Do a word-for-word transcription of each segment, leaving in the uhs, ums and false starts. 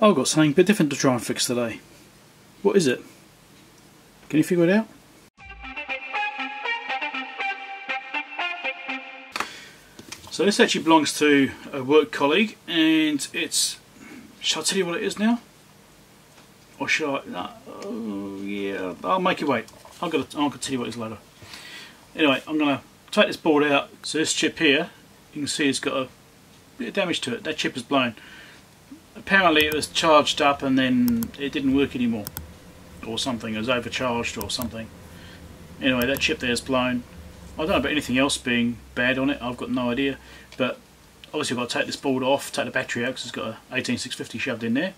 I've got something a bit different to try and fix today. What is it? Can you figure it out? So this actually belongs to a work colleague, and it's... Shall I tell you what it is now? Or shall I... No, oh yeah, I'll make you wait. I'll go to, I'll tell you what it is later. Anyway, I'm going to take this board out. So this chip here, you can see it's got a bit of damage to it. That chip is blown. Apparently it was charged up and then it didn't work anymore. Or something, it was overcharged or something. Anyway, that chip there is blown. I don't know about anything else being bad on it, I've got no idea, but obviously I've got to take this board off, take the battery out because it's got a eighteen six fifty shoved in there,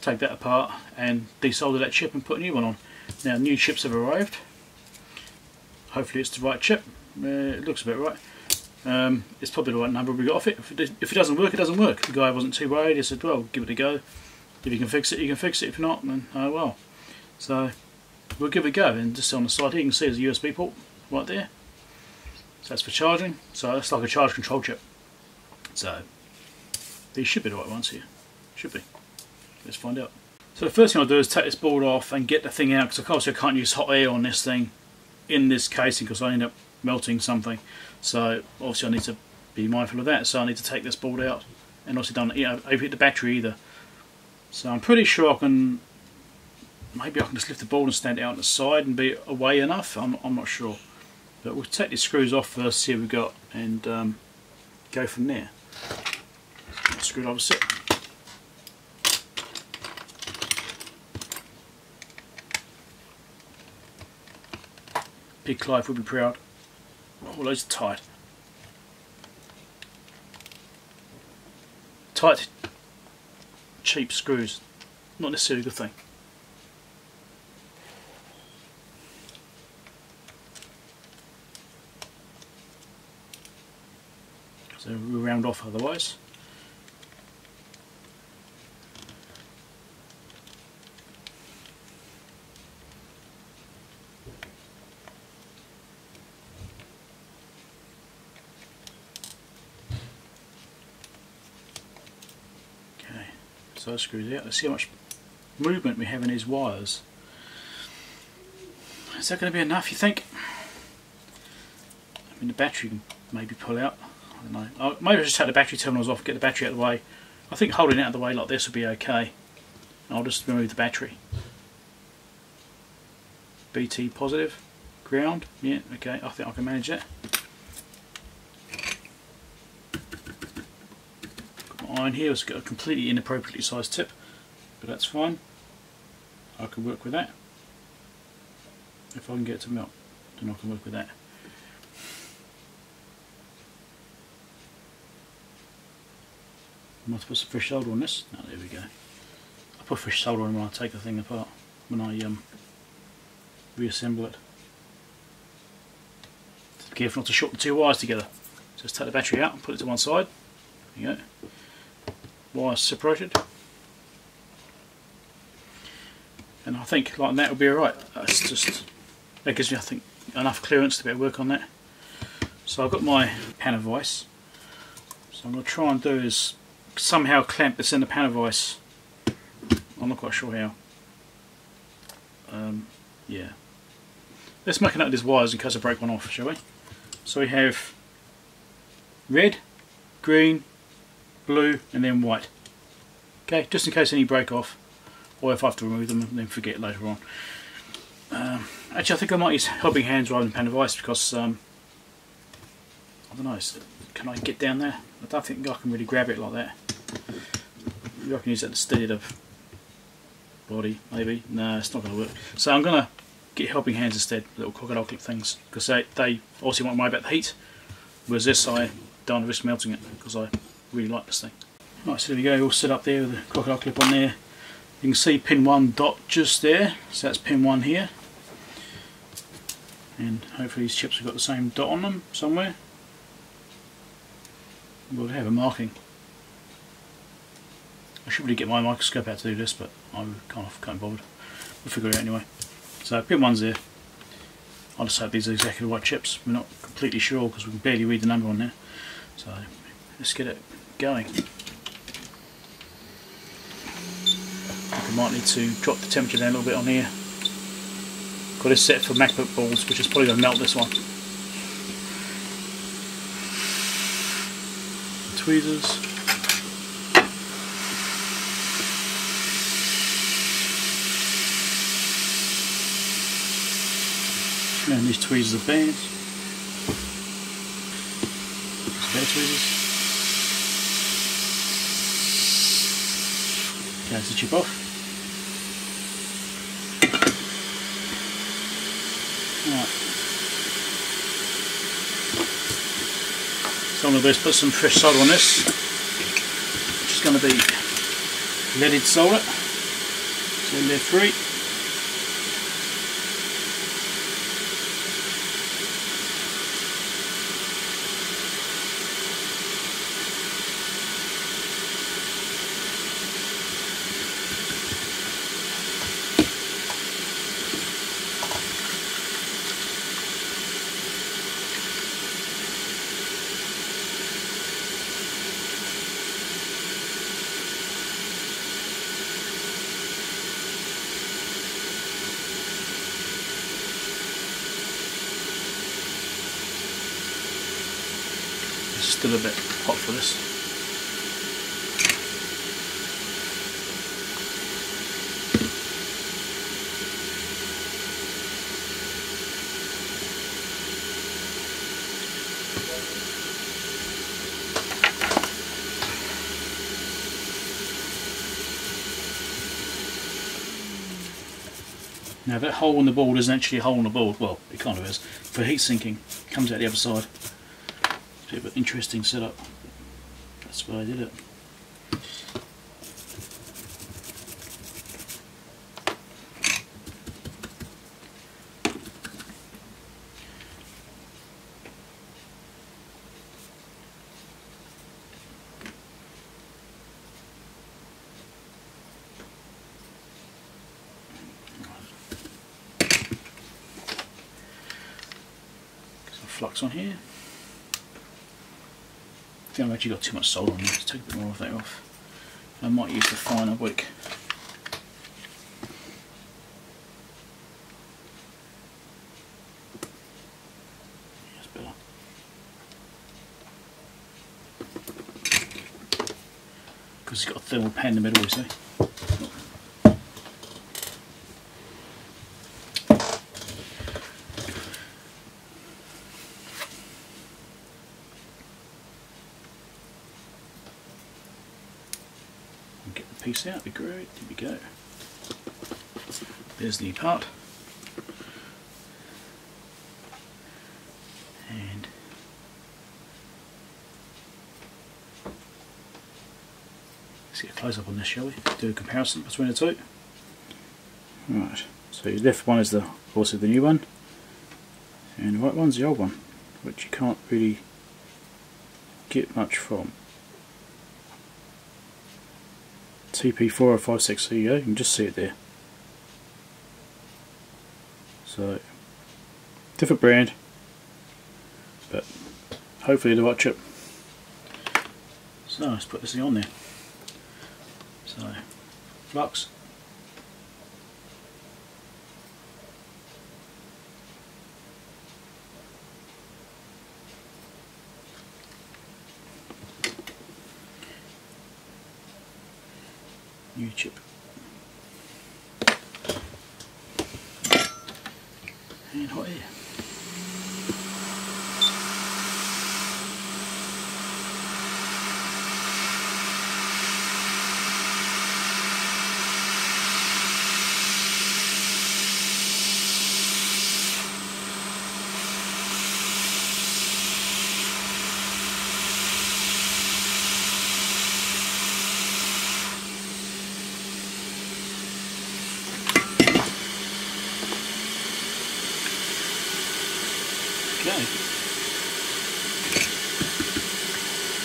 take that apart and desolder that chip and put a new one on. Now new chips have arrived, hopefully it's the right chip, uh, it looks about right, um, it's probably the right number we got off it. If, it, if it doesn't work, it doesn't work. The guy wasn't too worried, he said, well, give it a go, if you can fix it, you can fix it, if not, then oh well. So we'll give it a go, and just on the side here you can see there's a U S B port right there. So that's for charging, so that's like a charge control chip. So these should be the right ones here. Should be. Let's find out. So the first thing I'll do is take this board off and get the thing out, because obviously I can't use hot air on this thing in this casing because I end up melting something. So obviously I need to be mindful of that. So I need to take this board out, and obviously don't you know, overheat the battery either. So I'm pretty sure I can, maybe I can just lift the board and stand it out on the side and be away enough. I'm, I'm not sure. But we'll take these screws off first, see what we've got, and um, go from there. Screwdriver set. Big Clive would be proud. Oh, those are tight. Tight, cheap screws. Not necessarily a good thing. So we'll round off otherwise. Okay, so those screws out. Let's see how much movement we have in these wires. Is that going to be enough, you think? I mean, the battery can maybe pull out. I don't know. I'll, maybe I'll just take the battery terminals off, get the battery out of the way. I think holding it out of the way like this would be okay. I'll just remove the battery. B T positive, ground, yeah, okay, I think I can manage that. Got my iron here, it's got a completely inappropriately sized tip, but that's fine. I can work with that. If I can get it to melt, then I can work with that. I must put some fresh solder on this. No, there we go. I put fresh solder on when I take the thing apart, when I um, reassemble it. Just be careful not to short the two wires together. Just take the battery out and put it to one side. There you go. Wires separated. And I think like that will be alright. That's just, that gives me, I think, enough clearance to be able to work on that. So I've got my pan of vice. So I'm going to try and do is somehow clamp this in the pan of vice. I'm not quite sure how. Um, yeah. Let's make a note of these wires in case I break one off, shall we? So we have red, green, blue, and then white. Okay, just in case any break off, or if I have to remove them and then forget later on. Um, actually, I think I might use helping hands rather than pan of vice because um, I don't know. Can I get down there? I don't think I can really grab it like that. Maybe I can use that instead of body, maybe. No, it's not going to work. So I'm going to get helping hands instead, little crocodile clip things, because they, they obviously won't worry about the heat, whereas this I don't want to risk melting it, because I really like this thing. Right, so there we go, all set up there with the crocodile clip on there. You can see pin one dot just there, so that's pin one here. And hopefully these chips have got the same dot on them somewhere. We'll have a marking. I should really get my microscope out to do this, but I'm kind of can't bother. We'll figure it out anyway. So pin one's there. I'll just hope these are exactly the right chips. We're not completely sure because we can barely read the number on there. So let's get it going. We might need to drop the temperature down a little bit on here. Got this set for MacBook balls, which is probably going to melt this one. Tweezers. And these tweezers are bad. These better tweezers. Okay, that's the chip off. Right. So I'm going to put some fresh solder on this, which is going to be leaded solder, so they're free. Still a bit hot for this. Now that hole in the board isn't actually a hole in the board, well it kind of is, for heat sinking, it comes out the other side. Bit of an interesting setup. That's why I did it. Some flux on here. I think I've actually got too much solder on there, let's take a bit more of that off. I might use the finer wick. That's better. Because it's got a thermal pan in the middle, you see. Piece out, be great. There we go. There's the part, and let's get a close up on this, shall we? Do a comparison between the two. Right. So your left one is the obviously the new one, and the right one's the old one, which you can't really get much from. T P four oh five six, there you go, you can just see it there. So, different brand, but hopefully the right chip. So, let's put this thing on there. So, flux. New chip. And hot air.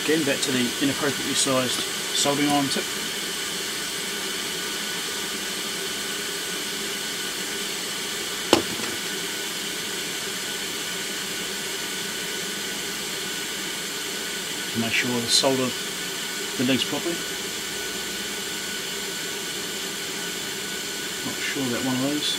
Again, back to the inappropriately sized soldering iron tip. Make sure the solder the legs properly. sure I'll get one of those.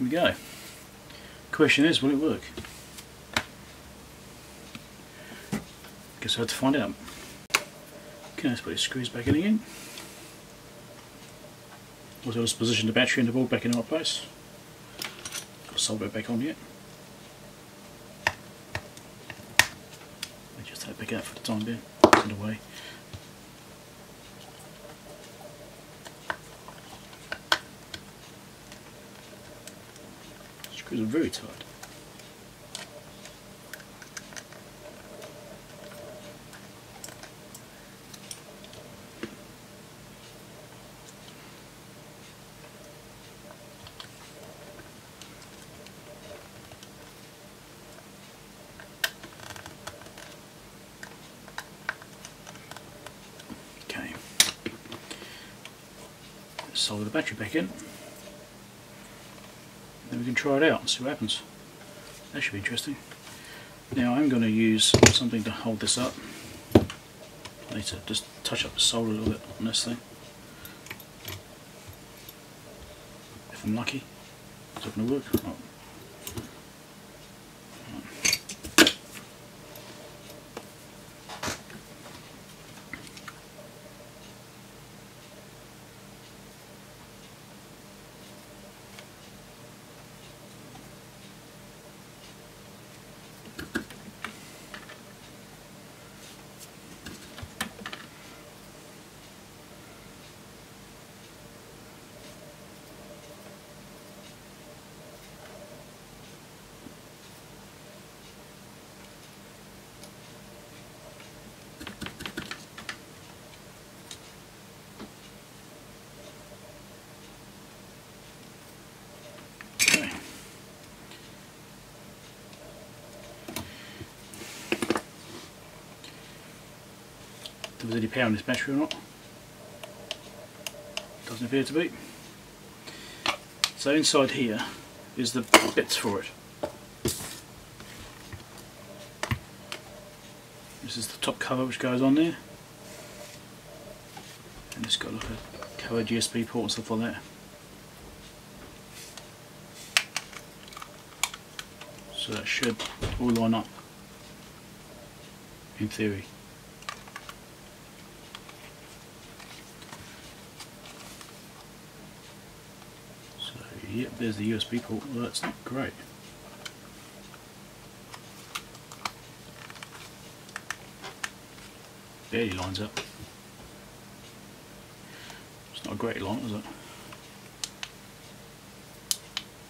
Here we go. Question is, will it work? Guess I had to find out. Okay, let's put the screws back in again. Also, let's position the battery and the board back in the right place. Got to solder it back on yet. I'll just take it back out for the time being. It's in the way. Screws are very tight. Okay. Let's solder the battery back in. Then we can try it out and see what happens. That should be interesting. Now I'm going to use something to hold this up. I need to just touch up the solder a little bit on this thing. If I'm lucky. Is it going to work or not? If there's any power in this battery or not. Doesn't appear to be. So inside here is the bits for it. This is the top cover which goes on there. And it's got like a covered U S B port and stuff like that. So that should all line up in theory. Yep, there's the U S B port. Well, that's not great. Barely lines up. It's not a great line, is it?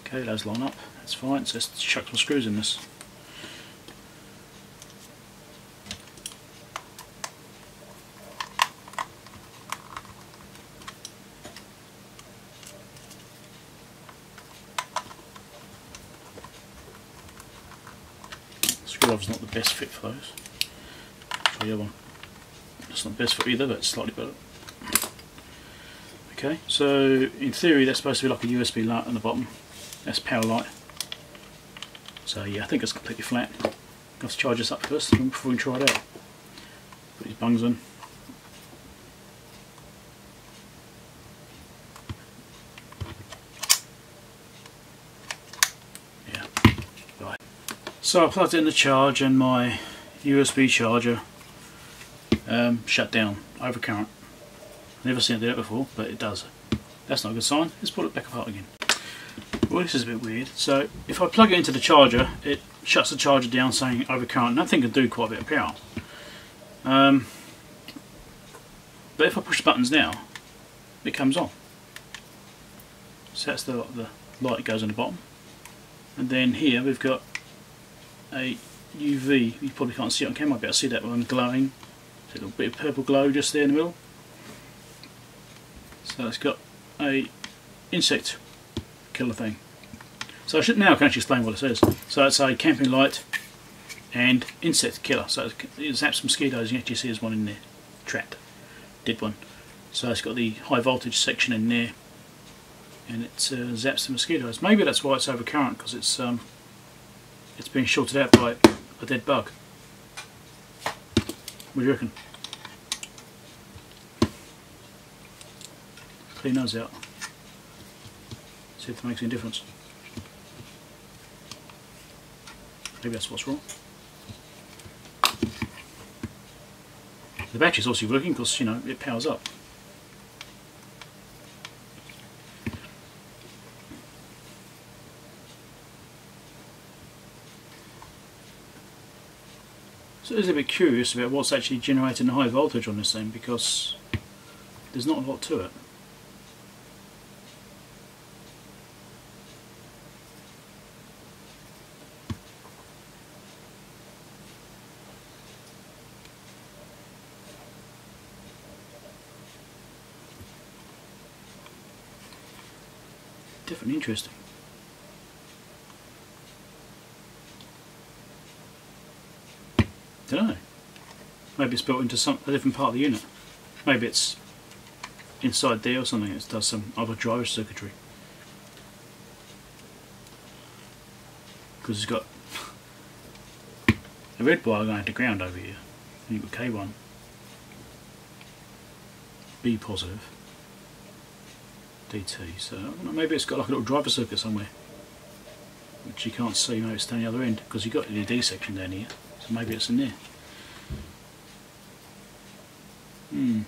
Okay, those line up. That's fine. So let's chuck some screws in this. Screwdriver's not the best fit for those. The other one. It's not the best fit either, but it's slightly better. Okay, so in theory that's supposed to be like a U S B light on the bottom. That's power light. So yeah, I think it's completely flat. Let's charge this up first before we try it out. Put these bungs in. So I plugged in the charge and my U S B charger um, shut down, overcurrent. Never seen it do that before, but it does. That's not a good sign. Let's pull it back apart again. Well, this is a bit weird. So if I plug it into the charger, it shuts the charger down saying overcurrent. And that thing can do quite a bit of power. Um, but if I push the buttons now, it comes on. So that's the, the light that goes on the bottom. And then here we've got a U V. You probably can't see it on camera, but I see that one glowing. It's a little bit of purple glow just there in the middle. So it's got a insect killer thing. So I should now I can actually explain what it says. So it's a camping light and insect killer. So it zaps mosquitoes, and you actually see there's one in there trapped, dead one. So it's got the high voltage section in there, and it uh, zaps the mosquitoes. Maybe that's why it's overcurrent, because it's um, it's being shorted out by a dead bug. What do you reckon? Clean those out. See if that makes any difference. Maybe that's what's wrong. The battery's also working because, you know, it powers up. So I was a bit curious about what's actually generating the high voltage on this thing, because there's not a lot to it. Definitely interesting. Don't know. Maybe it's built into some a different part of the unit. Maybe it's inside there or something. It does some other driver circuitry. Because it's got a red wire going to ground over here. And you've got K one. B positive. D T. So maybe it's got like a little driver circuit somewhere, which you can't see. Maybe it's down the other end, because you've got the D section down here. Maybe it's in there. Hmm.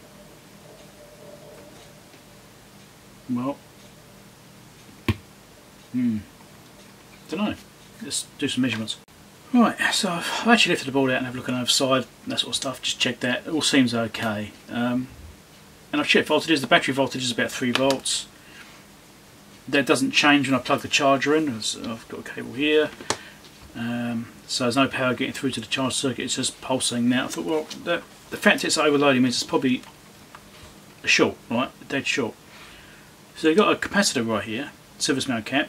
Well. Hmm. Don't know. Let's do some measurements. Right. So I've actually lifted the board out and have a look on the side, that sort of stuff. Just check that. It all seems okay. Um, and I've checked voltages. The battery voltage is about three volts. That doesn't change when I plug the charger in. So I've got a cable here. Um, so there's no power getting through to the charge circuit, it's just pulsing now. I thought, well, the, the fact it's overloading means it's probably short, right? Dead short. So you've got a capacitor right here, service mount cap.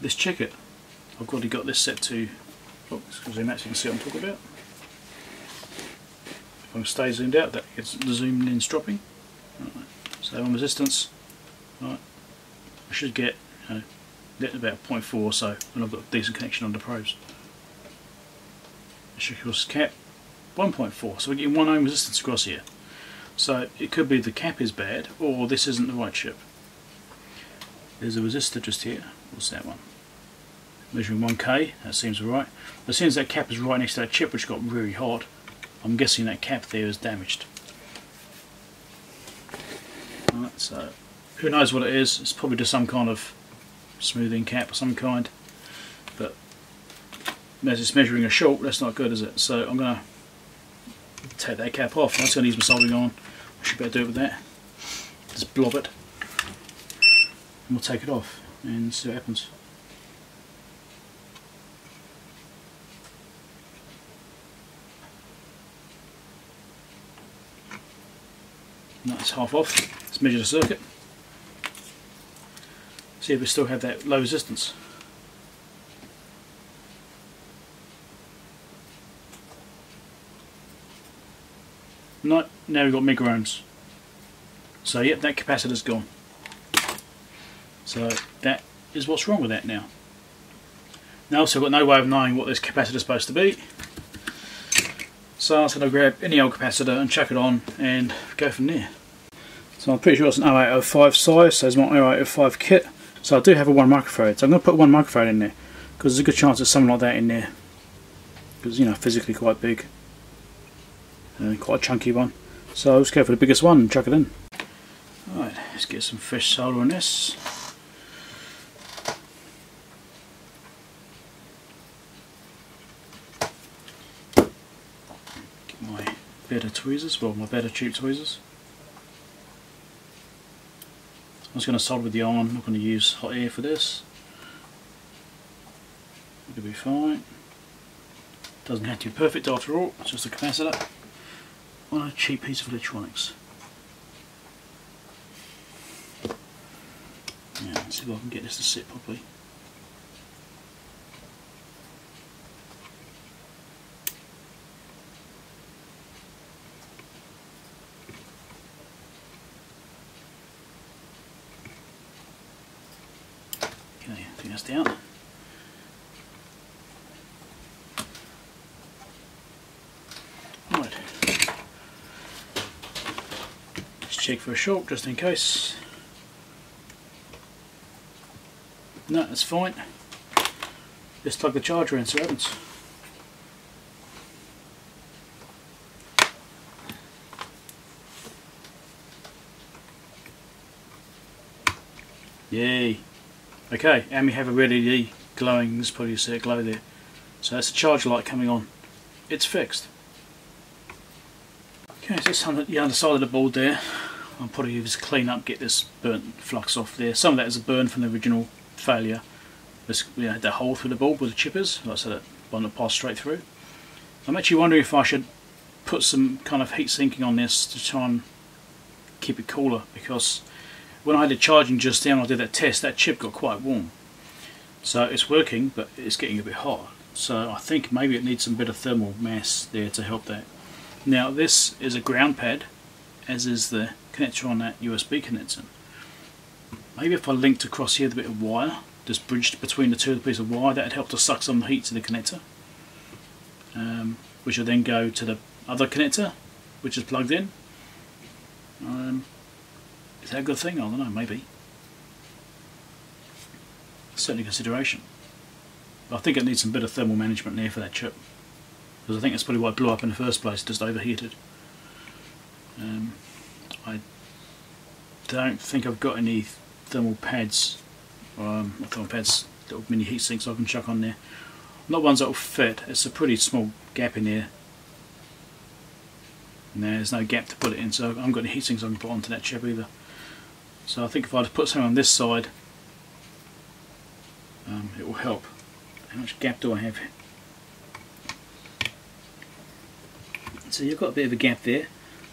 Let's check it. I've already got this set to, oh, zoom out so you can see what I'm talking about. If I stay zoomed out, that gets the zoom in's dropping. Right. So on resistance, right, I should get, you know, about zero point four or so, and I've got a decent connection on the probes. This cap one point four, so we're getting one ohm resistance across here. So it could be the cap is bad, or this isn't the right chip. There's a resistor just here. What's that one? Measuring one K, that seems right. As soon as that cap is right next to that chip, which got really hot, I'm guessing that cap there is damaged. Alright, so who knows what it is? It's probably just some kind of smoothing cap of some kind, but as it's measuring a short, that's not good, is it? So I'm going to take that cap off. I'm just going to use my soldering iron. I should better do it with that. Just blob it, and we'll take it off and see what happens. That's half off. Let's measure the circuit. See if we still have that low resistance. No, now we've got micro-ohms. So yep, that capacitor's gone. So that is what's wrong with that now. Now also got no way of knowing what this capacitor's supposed to be. So I'm gonna grab any old capacitor and chuck it on and go from there. So I'm pretty sure it's an oh eight oh five size, so it's my oh eight oh five kit. So I do have a one microfarad, so I'm going to put one microfarad in there, because there's a good chance there's something like that in there, because, you know, physically quite big and quite a chunky one. So I'll just go for the biggest one and chuck it in. Alright, let's get some fresh solder on this. Get my better tweezers, well, my better cheap tweezers. I'm just going to solder with the iron. I'm not going to use hot air for this. it'll be fine. Doesn't have to be perfect after all, it's just a capacitor on a cheap piece of electronics. Now, let's see if I can get this to sit properly. Okay, I think that's down. Right. Let's check for a short just in case. No, that's fine. Just plug the charger in so it happens. Yay! Okay, and we have a red L E D glowing. This probably see a glow there. So that's the charge light coming on. It's fixed. Okay, so that's on the underside of the board there. I'll probably just clean up, get this burnt flux off there. Some of that is a burn from the original failure. This, you know, the hole through the bulb with the chippers, like I said, it wanted to pass straight through. I'm actually wondering if I should put some kind of heat sinking on this to try and keep it cooler, because when I had the charging just down, I did that test, that chip got quite warm. So it's working, but it's getting a bit hot. So I think maybe it needs some better thermal mass there to help that. Now this is a ground pad, as is the connector on that U S B connector. Maybe if I linked across here the bit of wire, just bridged between the two, the piece of wire, that would help to suck some heat to the connector, um, which would then go to the other connector, which is plugged in. Um, is that a good thing? I don't know, maybe. Certainly a consideration. But I think it needs some better thermal management there for that chip, because I think that's probably why it blew up in the first place, just overheated. Um, I don't think I've got any thermal pads, um, not thermal pads, little mini heat sinks I can chuck on there. Not ones that will fit. It's a pretty small gap in there. And there's no gap to put it in, so I haven't got any heat sinks I can put onto that chip either. So I think if I just put something on this side, um, it will help. How much gap do I have? So you've got a bit of a gap there.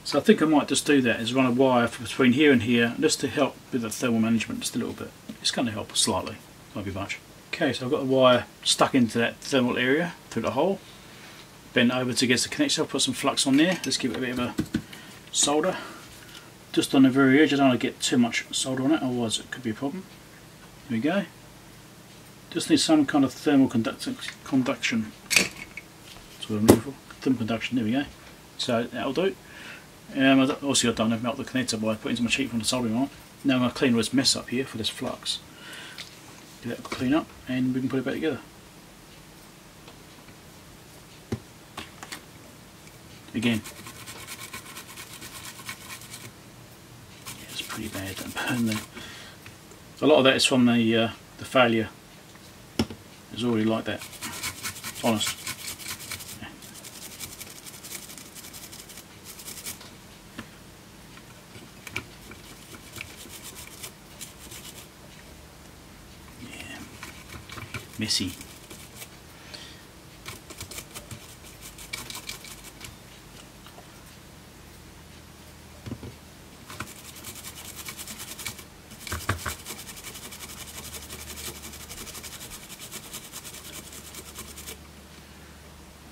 So I think I might just do that, is run a wire between here and here, just to help with the thermal management just a little bit. It's going to help slightly, won't be much. Okay, so I've got the wire stuck into that thermal area through the hole. Bend over to get the connector, I'll put some flux on there, just give it a bit of a solder. Just on the very edge, I don't want to get too much solder on it, otherwise it could be a problem. There we go. Just need some kind of thermal conduction. That's what I'm looking for. Thermal conduction, there we go. So that'll do. Um, also, I don't melt the connector by putting some cheap on the soldering iron. Now I'm going to clean all this mess up here for this flux. Do that clean up and we can put it back together. Again. Yeah, it's pretty bad, that burn there. A lot of that is from the, uh, the failure. It's already like that. Honest. Messy. I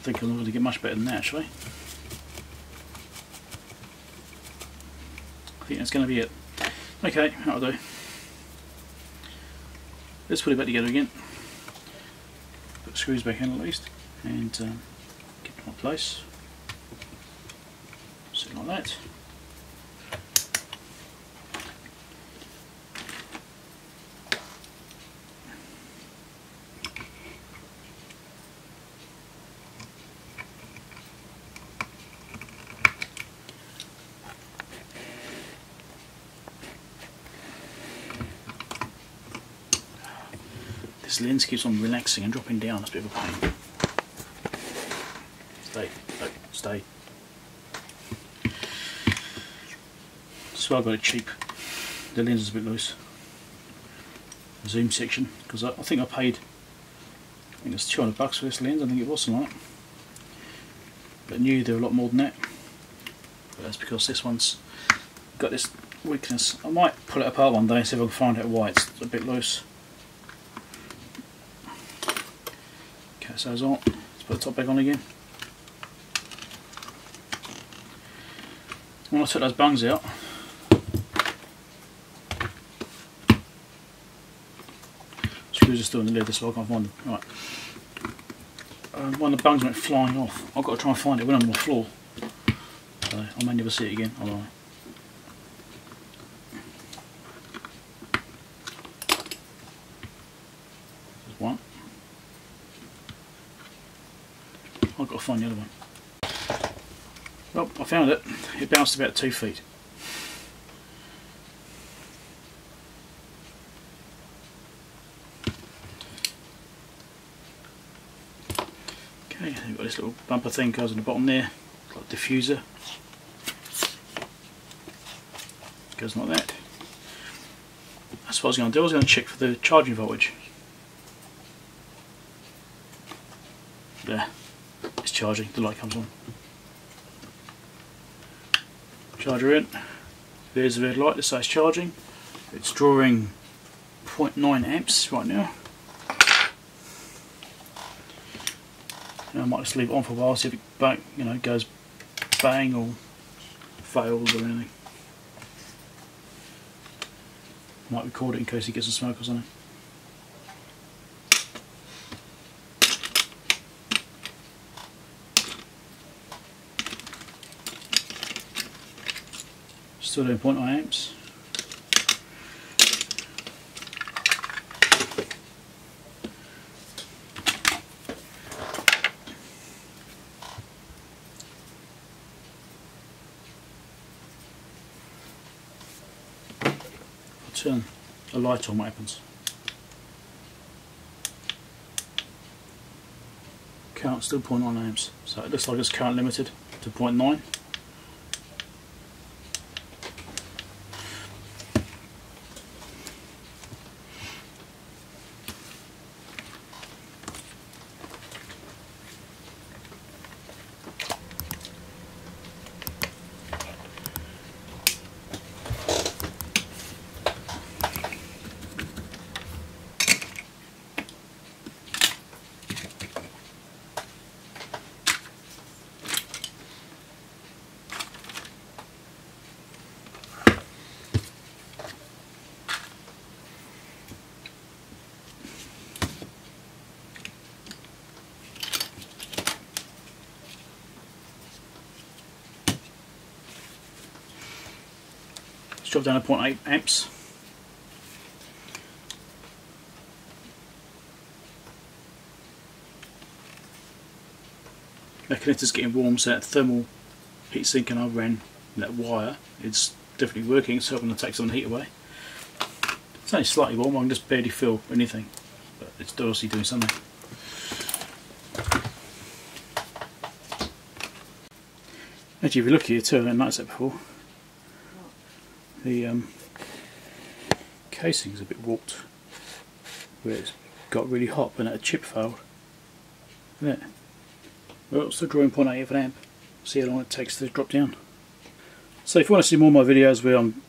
think I'm not going to get much better than that, actually. I think that's going to be it. Okay, that'll do. Let's put it back together again. Screws back in at least, and um, get to my place. Something like that. This lens keeps on relaxing and dropping down, that's a bit of a pain. Stay, stay, stay. So I got it cheap. The lens is a bit loose. The zoom section, because I, I think I paid I think it's two hundred bucks for this lens, I think it was something like that. But new, they're a lot more than that. But that's because this one's got this weakness. I might pull it apart one day and see if I can find out why it's a bit loose. Catch those on. Let's put the top back on again. When I took those bungs out, screws are still in the lid, that's why I can't find them. Right. Um, one of the bungs went flying off. I've got to try and find it when I'm on the floor. So I may never see it again. I'll There's one. I've got to find the other one. Well, I found it. It bounced about two feet. Okay, we've got this little bumper thing goes on the bottom there. Got a diffuser. Goes like that. That's what I was going to do. I was going to check for the charging voltage. There, it's charging. The light comes on. Charger in, there's the red light, this says charging. It's drawing zero point nine amps right now. And I might just leave it on for a while, see if it bang, you know, goes bang or fails or anything. Might record it in case he gets a smoke or something. Still doing zero point nine amps. I'll turn a light on, what happens? Current still zero point nine amps. So it looks like it's current limited to zero point nine. Drop down to zero point eight amps. The connector's getting warm, so that thermal heat sink and I ran that wire, it's definitely working, it's helping to take some heat away. It's only slightly warm, I can just barely feel anything, but it's obviously doing something. Actually, if you look here too, I didn't notice that before. The um, casing's a bit warped, where it's got really hot and that chip failed. Isn't it? Well, it's still drawing zero point eight of an amp. See how long it takes to drop down. So if you want to see more of my videos where I'm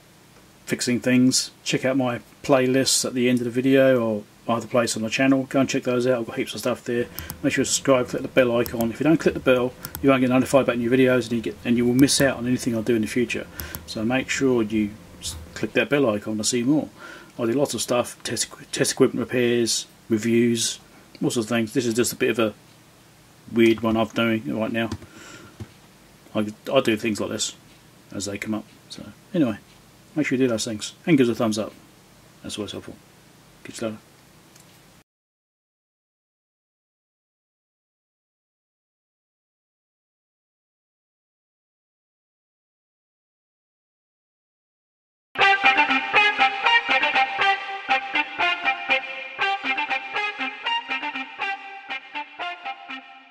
fixing things, check out my playlists at the end of the video or either place on the channel. Go and check those out, I've got heaps of stuff there. Make sure you subscribe, click the bell icon. If you don't click the bell, you won't get notified about new videos and you, get, and you will miss out on anything I do in the future. So make sure you click that bell icon to see more. I do lots of stuff, test, test equipment repairs, reviews, all sorts of things. This is just a bit of a weird one I'm doing right now. I, I do things like this as they come up. So anyway, make sure you do those things and give us a thumbs up. That's always helpful. Catch you later.